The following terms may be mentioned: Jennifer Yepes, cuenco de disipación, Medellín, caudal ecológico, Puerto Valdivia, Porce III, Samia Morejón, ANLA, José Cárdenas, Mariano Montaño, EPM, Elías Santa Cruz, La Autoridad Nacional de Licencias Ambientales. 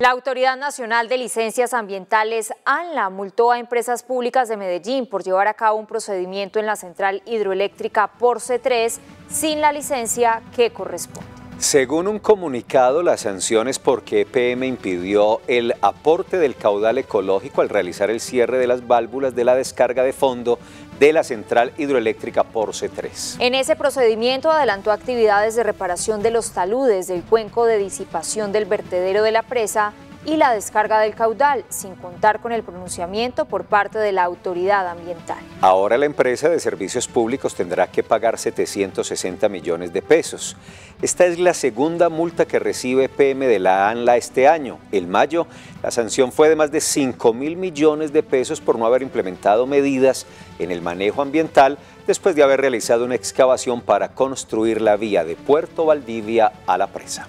La Autoridad Nacional de Licencias Ambientales, ANLA, multó a empresas públicas de Medellín por llevar a cabo un procedimiento en la central hidroeléctrica Porce III sin la licencia que corresponde. Según un comunicado, las sanciones porque EPM impidió el aporte del caudal ecológico al realizar el cierre de las válvulas de la descarga de fondo de la central hidroeléctrica Porce III. En ese procedimiento adelantó actividades de reparación de los taludes del cuenco de disipación del vertedero de la presa y la descarga del caudal, sin contar con el pronunciamiento por parte de la autoridad ambiental. Ahora la empresa de servicios públicos tendrá que pagar 760 millones de pesos. Esta es la segunda multa que recibe EPM de la ANLA este año. En mayo, la sanción fue de más de 5.000 millones de pesos por no haber implementado medidas en el manejo ambiental después de haber realizado una excavación para construir la vía de Puerto Valdivia a la presa.